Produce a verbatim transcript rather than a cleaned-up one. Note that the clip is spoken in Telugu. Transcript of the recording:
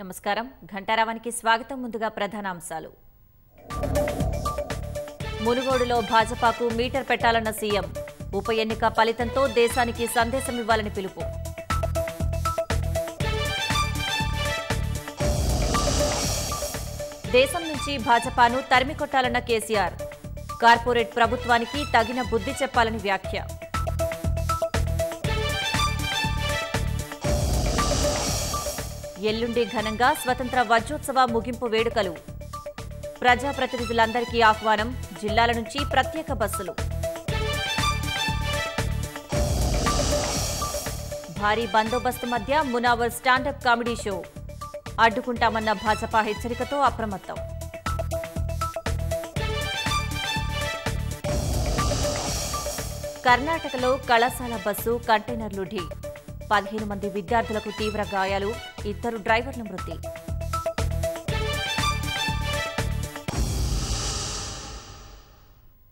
నమస్కారం గంటారావానికి స్వాగతం ముందుగా ప్రధానాంశాలు మునుగోడులో భాజపాకు మీటర్ పెట్టాలన్న సీఎం ఉప ఎన్నిక ఫలితంతో దేశానికి సందేశం ఇవ్వాలని పిలుపు దేశం నుంచి భాజపాను తరిమి కొట్టాలన్న కేసీఆర్ కార్పొరేట్ ప్రభుత్వానికి తగిన బుద్ధి చెప్పాలని వ్యాఖ్య ఎల్లుండి ఘనంగా స్వతంత్ర వజ్రోత్సవ ముగింపు వేడుకలు ప్రజా ప్రతినిధులందరికీ ఆహ్వానం జిల్లాల నుంచి ప్రత్యేక బస్సులు భారీ బందోబస్తు మధ్య మునావర్ స్టాండప్ కామెడీ షో అడ్డుకుంటామన్న భాజపా హెచ్చరికతో అప్రమత్తం కర్ణాటకలో కళాశాల బస్సు కంటైనర్లు ఢీ పదిహేను మంది విద్యార్థులకు తీవ్ర గాయాలు ఇద్దరు డ్రైవర్లు మృతి